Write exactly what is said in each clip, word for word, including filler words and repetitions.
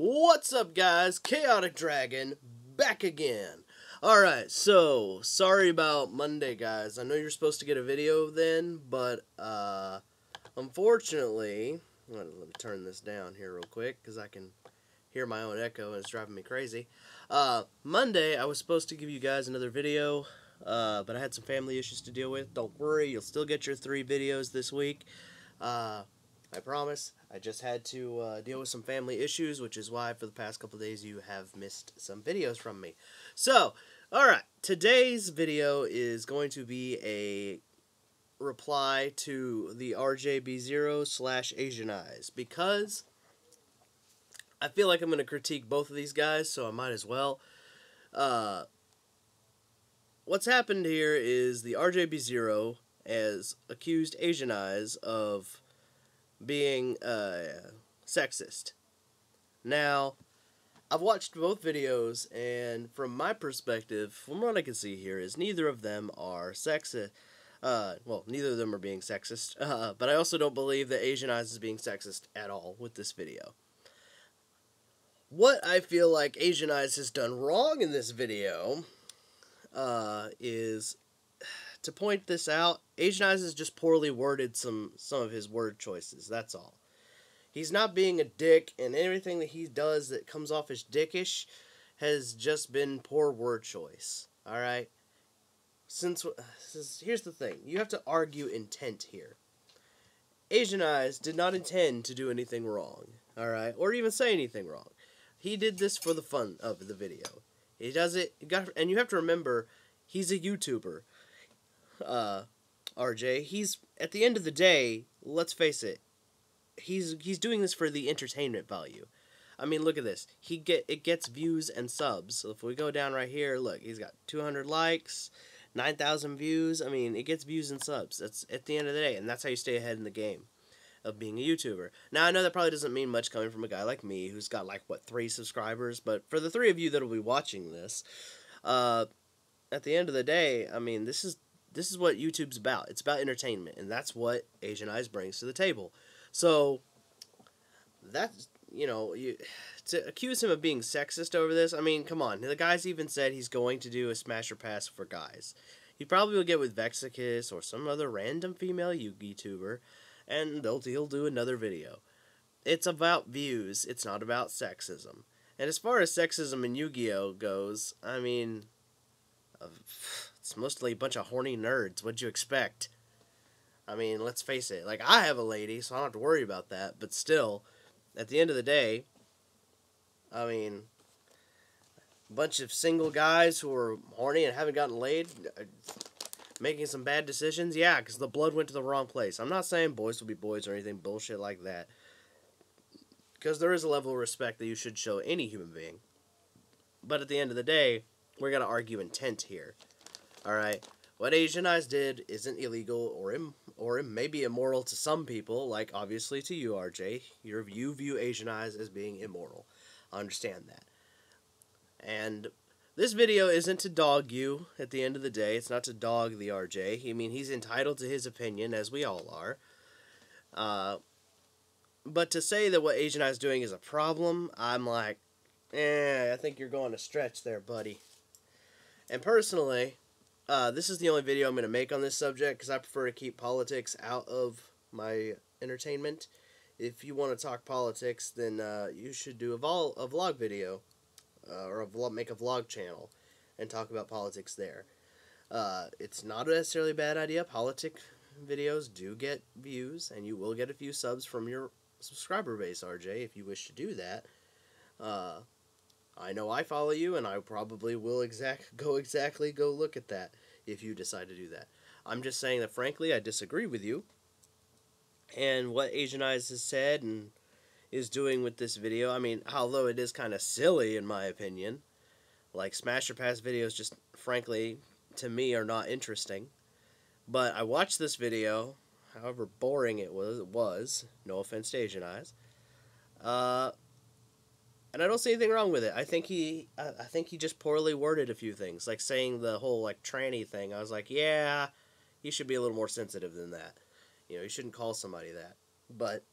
What's up, guys? Chaotic Dragon back again. Alright, so sorry about Monday, guys. I know you're supposed to get a video then, but uh, unfortunately, let me turn this down here real quick because I can hear my own echo and it's driving me crazy. Uh, Monday, I was supposed to give you guys another video, uh, but I had some family issues to deal with. Don't worry, you'll still get your three videos this week. Uh, I promise. I just had to uh, deal with some family issues, which is why for the past couple days you have missed some videos from me. So, alright, today's video is going to be a reply to the R J B zero slash Asian Eyes, because I feel like I'm going to critique both of these guys, so I might as well. Uh, what's happened here is the R J B zero has accused Asian Eyes of being uh, sexist. Now, I've watched both videos, and from my perspective, from what I can see here, is neither of them are sexist. Uh, well, neither of them are being sexist, uh, but I also don't believe that Asian Eyes is being sexist at all with this video. What I feel like Asian Eyes has done wrong in this video uh, is... to point this out, Asian Eyes has just poorly worded some, some of his word choices, that's all. He's not being a dick, and everything that he does that comes off as dickish has just been poor word choice, alright? Since, since, here's the thing, you have to argue intent here. Asian Eyes did not intend to do anything wrong, alright? Or even say anything wrong. He did this for the fun of the video. He does it, you got, and you have to remember, he's a YouTuber. Uh, R J, he's, at the end of the day, let's face it, he's he's doing this for the entertainment value. I mean, look at this. He get it gets views and subs. So if we go down right here, look, he's got two hundred likes, nine thousand views. I mean, it gets views and subs. That's at the end of the day, and that's how you stay ahead in the game of being a YouTuber. Now, I know that probably doesn't mean much coming from a guy like me who's got like what three subscribers, but for the three of you that'll be watching this, uh, at the end of the day, I mean, this is This is what YouTube's about. It's about entertainment, and that's what Asian Eyes brings to the table. So, that's, you know, you, to accuse him of being sexist over this, I mean, come on. The guy's even said he's going to do a smash or pass for guys. He probably will get with Vexicus or some other random female YouTuber, and they'll, he'll do another video. It's about views. It's not about sexism. And as far as sexism in Yu-Gi-Oh goes, I mean... Uh, It's mostly a bunch of horny nerds. What'd you expect? I mean, let's face it. Like, I have a lady, so I don't have to worry about that. But still, at the end of the day, I mean, a bunch of single guys who are horny and haven't gotten laid, uh, making some bad decisions. Yeah, because the blood went to the wrong place. I'm not saying boys will be boys or anything bullshit like that, because there is a level of respect that you should show any human being. But at the end of the day, we're going to argue intent here. Alright, what Asian Eyes did isn't illegal or im or maybe immoral to some people, like obviously to you, R J. Your, you view Asian Eyes as being immoral. I understand that. And this video isn't to dog you at the end of the day. It's not to dog the R J. I mean, he's entitled to his opinion, as we all are. Uh, but to say that what Asian Eyes is doing is a problem, I'm like, eh, I think you're going to stretch there, buddy. And personally... Uh, this is the only video I'm going to make on this subject, because I prefer to keep politics out of my entertainment. If you want to talk politics, then uh, you should do a, vol a vlog video, uh, or a vlog make a vlog channel, and talk about politics there. Uh, it's not necessarily a bad idea. Politic videos do get views, and you will get a few subs from your subscriber base, R J, if you wish to do that. Uh... I know I follow you, and I probably will exact go exactly go look at that if you decide to do that. I'm just saying that, frankly, I disagree with you. And what Asian Eyes has said and is doing with this video, I mean, although it is kind of silly in my opinion, like Smash or Pass videos just, frankly, to me are not interesting. But I watched this video, however boring it was, it was no offense to Asian Eyes, uh... and I don't see anything wrong with it. I think he, I think he just poorly worded a few things, like saying the whole like tranny thing. I was like, yeah, he should be a little more sensitive than that. You know, you shouldn't call somebody that. But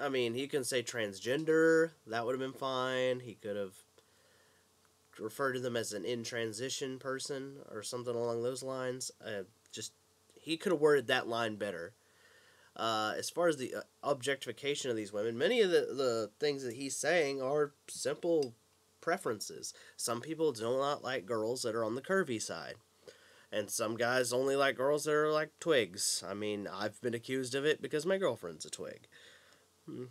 I mean, he can say transgender. That would have been fine. He could have referred to them as an in-transition person or something along those lines. Uh, just, he could have worded that line better. Uh, as far as the uh, objectification of these women, many of the, the things that he's saying are simple preferences. Some people do not like girls that are on the curvy side. And some guys only like girls that are like twigs. I mean, I've been accused of it because my girlfriend's a twig.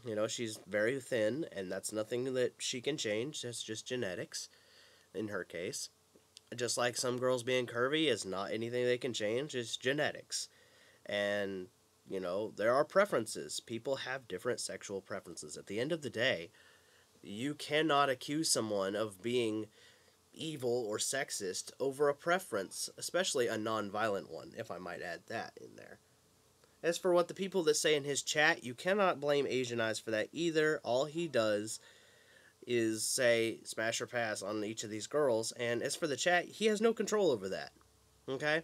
You know, she's very thin, and that's nothing that she can change. That's just genetics, in her case. Just like some girls being curvy is not anything they can change. It's genetics. And, you know, there are preferences. People have different sexual preferences. At the end of the day, you cannot accuse someone of being evil or sexist over a preference, especially a non-violent one, if I might add that in there. As for what the people that say in his chat, you cannot blame Asian Eyes for that either. All he does is say smash or pass on each of these girls, and as for the chat, he has no control over that. Okay?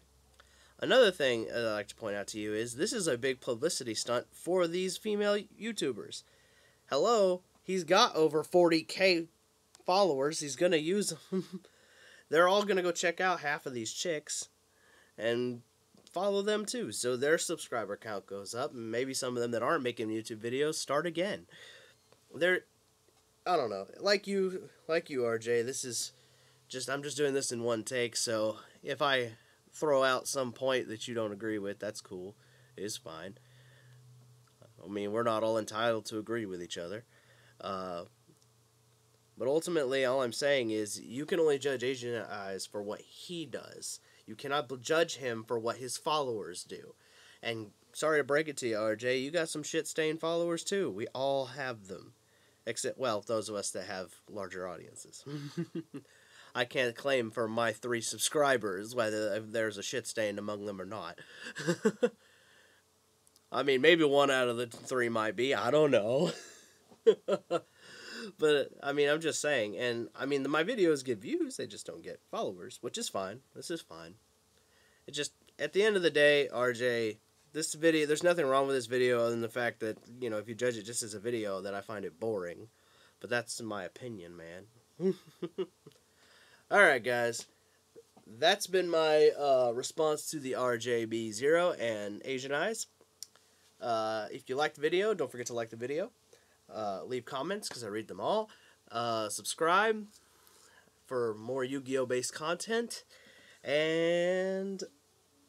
Another thing I'd like to point out to you is this is a big publicity stunt for these female YouTubers. Hello, he's got over forty K followers. He's going to use them. They're all going to go check out half of these chicks and follow them too, so their subscriber count goes up, and maybe some of them that aren't making YouTube videos start again. They're, I don't know, like you, like you, R J, this is just, I'm just doing this in one take, so if I throw out some point that you don't agree with, that's cool, it's fine. I mean, we're not all entitled to agree with each other, uh, but ultimately, all I'm saying is you can only judge Asian Eyes for what he does. You cannot judge him for what his followers do. And sorry to break it to you, R J, you got some shit-stained followers too. We all have them. Except, well, those of us that have larger audiences. I can't claim for my three subscribers whether there's a shit stain among them or not. I mean, maybe one out of the three might be. I don't know. But, I mean, I'm just saying, and, I mean, my videos get views, they just don't get followers, which is fine. This is fine. It just, at the end of the day, R J, this video, there's nothing wrong with this video other than the fact that, you know, if you judge it just as a video, that I find it boring. But that's my opinion, man. Alright, guys. That's been my uh, response to the R J B zero and Asian Eyes. Uh, if you liked the video, don't forget to like the video. Uh, leave comments, because I read them all. Uh, subscribe for more Yu-Gi-Oh! Based content. And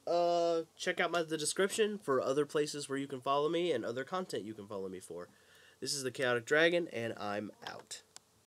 uh, check out my, the description for other places where you can follow me and other content you can follow me for. This is the Chaotic Dragon, and I'm out.